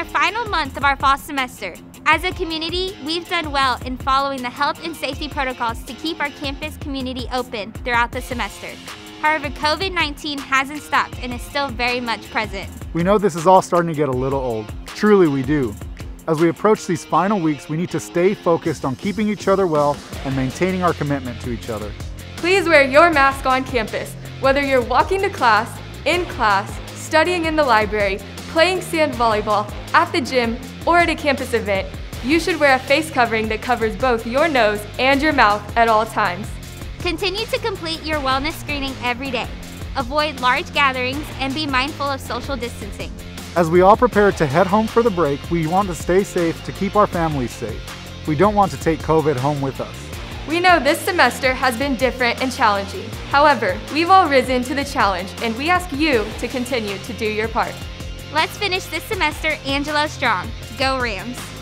our final month of our fall semester. As a community, we've done well in following the health and safety protocols to keep our campus community open throughout the semester. However, COVID-19 hasn't stopped and is still very much present. We know this is all starting to get a little old. Truly, we do. As we approach these final weeks, we need to stay focused on keeping each other well and maintaining our commitment to each other. Please wear your mask on campus, whether you're walking to class, in class, studying in the library, playing sand volleyball, at the gym, or at a campus event. You should wear a face covering that covers both your nose and your mouth at all times. Continue to complete your wellness screening every day. Avoid large gatherings and be mindful of social distancing. As we all prepare to head home for the break, we want to stay safe to keep our families safe. We don't want to take COVID home with us. We know this semester has been different and challenging. However, we've all risen to the challenge, and we ask you to continue to do your part. Let's finish this semester Angelo strong. Go Rams!